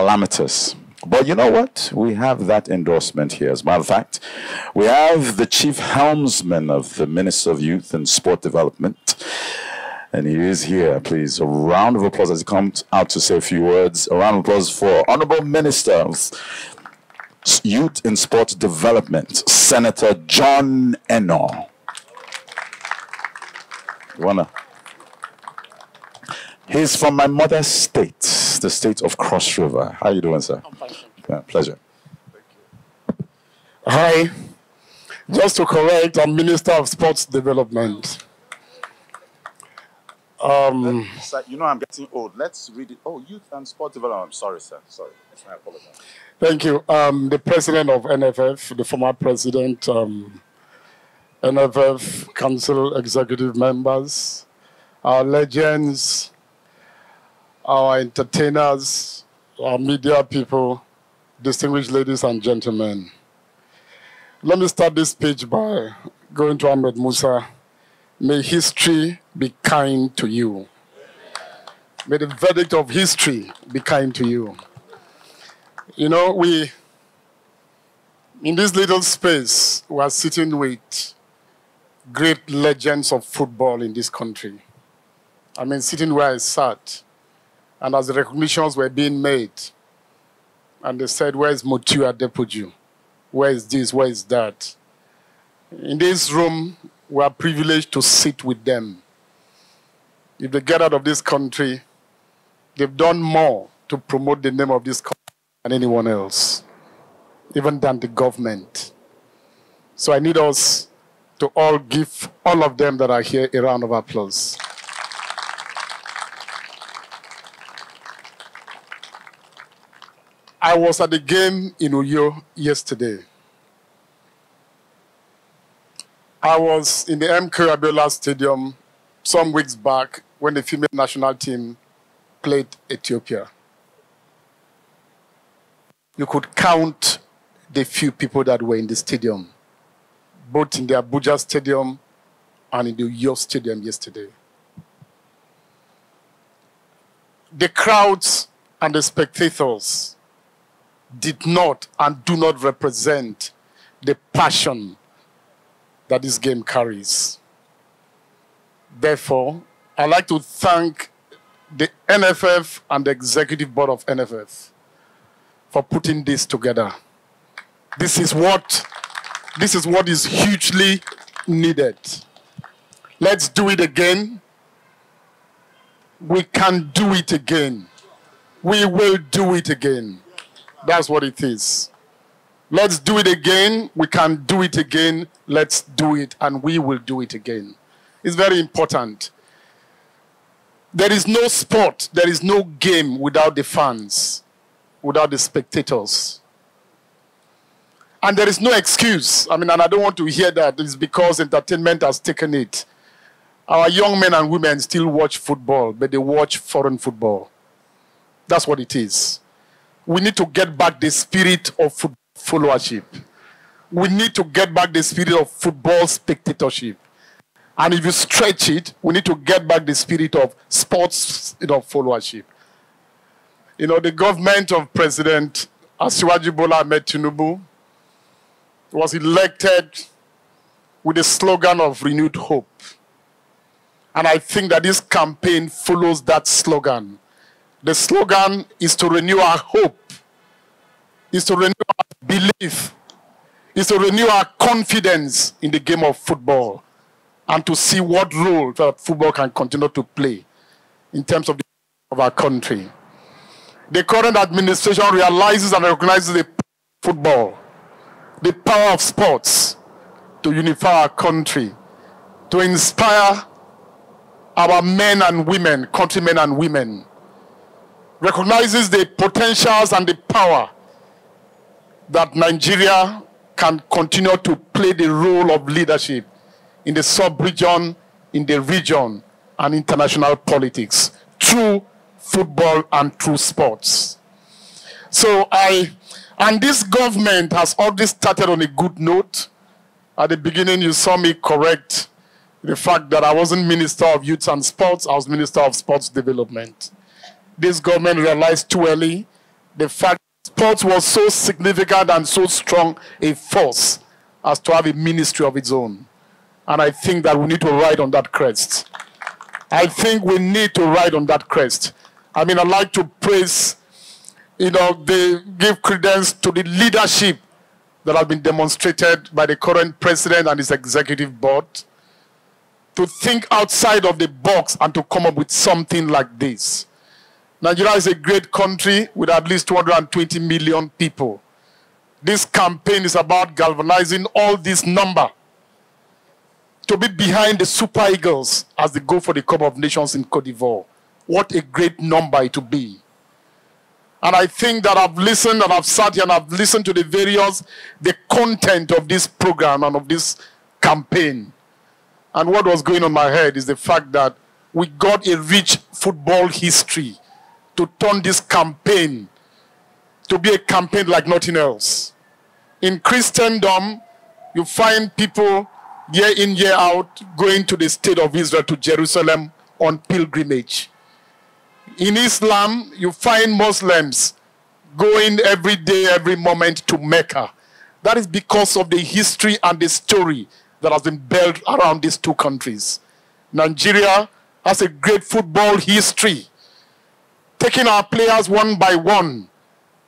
calamitous. But you know what? We have that endorsement here. As a matter of fact, we have the chief helmsman of the Minister of Youth and Sport Development. And he is here, please. A round of applause as he comes out to say a few words. A round of applause for Honorable Minister of Youth and Sport Development, Senator John Enoh. He's from my mother's state, the state of Cross River. How are you doing, sir? I'm fine, thank you. Yeah, pleasure. Thank you. Hi. Just to correct, I'm Minister of Sports Development. Sir, you know I'm getting old. Let's read it. Oh, Youth and Sport Development. I'm sorry, sir. Sorry. I apologize. Thank you. The president of NFF, the former president, NFF Council executive members, our legends, our entertainers, our media people, distinguished ladies and gentlemen. Let me start this speech by going to Ahmed Musa. May history be kind to you. May the verdict of history be kind to you. You know, we, in this little space, we are sitting with great legends of football in this country. I mean, sitting where I sat, and as the recognitions were being made, and they said, where is Motua Adepoju? Where is this? Where is that? In this room, we are privileged to sit with them. If they get out of this country, they've done more to promote the name of this country than anyone else, even than the government. So I need us to all give all of them that are here a round of applause. I was at the game in Uyo yesterday. I was in the MKO Abiola Stadium some weeks back when the female national team played Ethiopia. You could count the few people that were in the stadium, both in the Abuja Stadium and in the Uyo Stadium yesterday. The crowds and the spectators did not and do not represent the passion that this game carries. Therefore, I'd like to thank the NFF and the Executive Board of NFF for putting this together. This is what is hugely needed. Let's do it again. We can do it again. We will do it again. That's what it is. Let's do it again. We can do it again. Let's do it, and we will do it again. It's very important. There is no sport, there is no game without the fans, without the spectators. And there is no excuse. I mean, and I don't want to hear that it's because entertainment has taken it. Our young men and women still watch football, but they watch foreign football. That's what it is. We need to get back the spirit of football followership. We need to get back the spirit of football spectatorship. And if you stretch it, we need to get back the spirit of sports followership. You know, the government of President Asiwaju Bola Ahmed Tinubu was elected with the slogan of renewed hope. And I think that this campaign follows that slogan. The slogan is to renew our hope, is to renew our belief, is to renew our confidence in the game of football, and to see what role that football can continue to play in terms of the of our country. The current administration realizes and recognizes the power of football, the power of sports to unify our country, to inspire our men and women, countrymen and women, recognizes the potentials and the power that Nigeria can continue to play the role of leadership in the sub-region, in the region, and international politics through football and through sports. So and this government has already started on a good note. At the beginning, you saw me correct the fact that I wasn't Minister of Youth and Sports, I was Minister of Sports Development. This government realized too early the fact that sports was so significant and so strong a force as to have a ministry of its own. And I think that we need to ride on that crest. I think we need to ride on that crest. I mean, I'd like to praise, you know, give credence to the leadership that has been demonstrated by the current president and his executive board to think outside of the box and to come up with something like this. Nigeria is a great country with at least 220 million people. This campaign is about galvanizing all this number to be behind the Super Eagles as they go for the Cup of Nations in Cote d'Ivoire. What a great number it will be. And I think that I've listened and I've sat here and I've listened to the content of this program and of this campaign. And what was going on in my head is the fact that we got a rich football history to turn this campaign to be a campaign like nothing else. In Christendom, you find people year in, year out, going to the state of Israel, to Jerusalem on pilgrimage. In Islam, you find Muslims going every day, every moment to Mecca. That is because of the history and the story that has been built around these two countries. Nigeria has a great football history, taking our players one by one,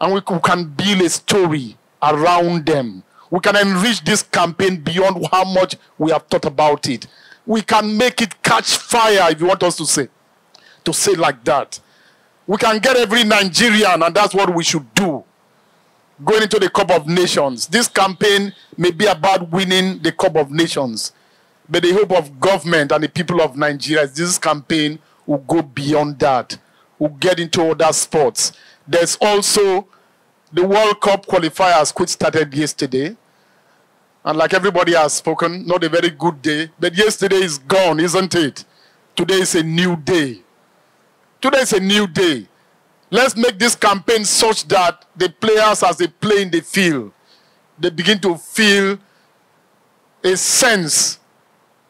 and we can build a story around them. We can enrich this campaign beyond how much we have thought about it. We can make it catch fire, if you want us to say like that. We can get every Nigerian, and that's what we should do. Going into the Cup of Nations, this campaign may be about winning the Cup of Nations, but the hope of government and the people of Nigeria is this campaign will go beyond that, will get into other sports. There's also the World Cup qualifiers, which started yesterday. And like everybody has spoken, not a very good day, but yesterday is gone, isn't it? Today is a new day. Today is a new day. Let's make this campaign such that the players, as they play in the field, they begin to feel a sense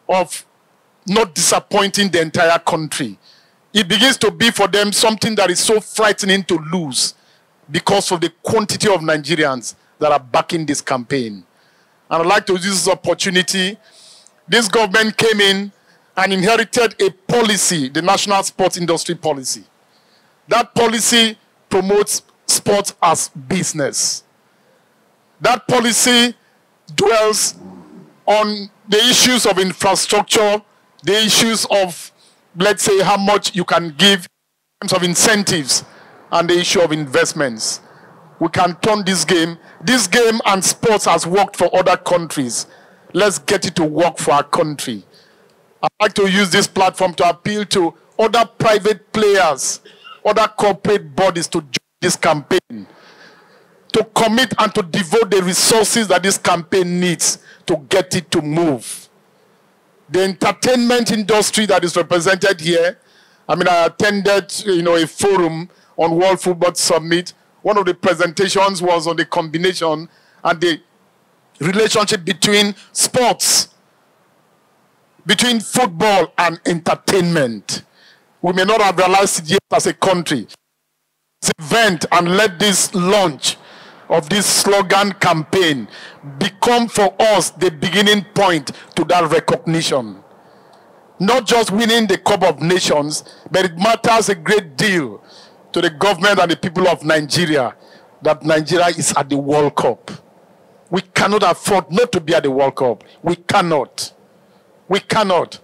of not disappointing the entire country. It begins to be for them something that is so frightening to lose because of the quantity of Nigerians that are backing this campaign. And I'd like to use this opportunity. This government came in and inherited a policy, the National Sports Industry Policy. That policy promotes sports as business. That policy dwells on the issues of infrastructure, the issues of, let's say, how much you can give in terms of incentives, and the issue of investments. We can turn this game and sports has worked for other countries. Let's get it to work for our country. I'd like to use this platform to appeal to other private players, other corporate bodies to join this campaign, to commit and to devote the resources that this campaign needs to get it to move. The entertainment industry that is represented here, I mean, I attended, you know, a forum on World Football Summit. One of the presentations was on the combination and the relationship between sports, between football and entertainment. We may not have realized it yet as a country. This event and let this launch of this slogan campaign become for us the beginning point to that recognition. Not just winning the Cup of Nations, but it matters a great deal to the government and the people of Nigeria that Nigeria is at the World Cup. We cannot afford not to be at the World Cup. We cannot. We cannot.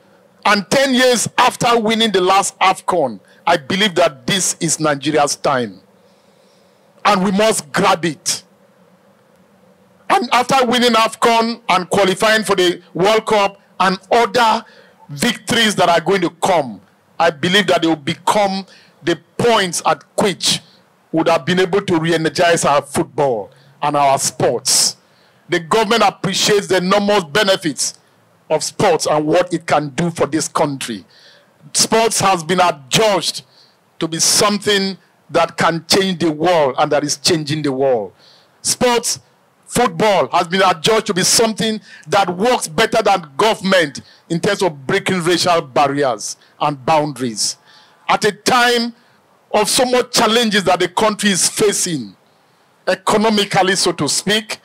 And 10 years after winning the last AFCON, I believe that this is Nigeria's time. And we must grab it. And after winning AFCON and qualifying for the World Cup and other victories that are going to come, I believe that they will become the points at which would have been able to re-energize our football and our sports. The government appreciates the enormous benefits of sports and what it can do for this country. Sports has been adjudged to be something that can change the world and that is changing the world. Sports, football, has been adjudged to be something that works better than government in terms of breaking racial barriers and boundaries. At a time of so much challenges that the country is facing, economically, so to speak.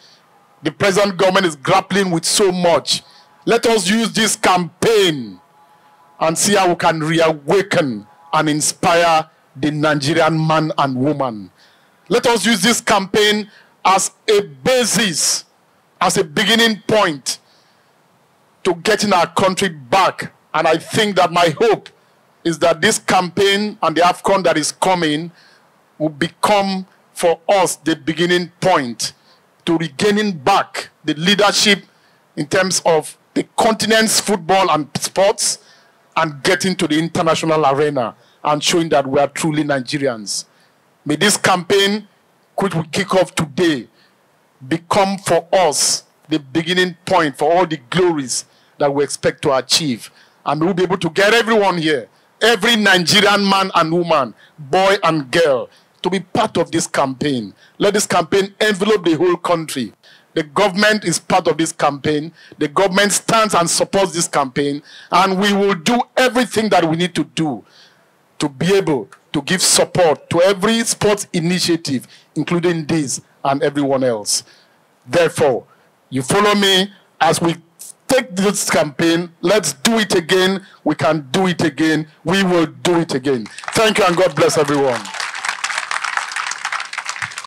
The present government is grappling with so much. Let us use this campaign and see how we can reawaken and inspire the Nigerian man and woman. Let us use this campaign as a basis, as a beginning point to getting our country back. And I think that my hope is that this campaign and the AFCON that is coming will become for us the beginning point to regaining back the leadership in terms of the continent's football and sports and getting to the international arena and showing that we are truly Nigerians. May this campaign, which we kick off today, become for us the beginning point for all the glories that we expect to achieve. And we'll be able to get everyone here, every Nigerian man and woman, boy and girl, to be part of this campaign. Let this campaign envelop the whole country. The government is part of this campaign. The government stands and supports this campaign. And we will do everything that we need to do to be able to give support to every sports initiative, including this and everyone else. Therefore, you follow me as we take this campaign. Let's do it again. We can do it again. We will do it again. Thank you and God bless everyone.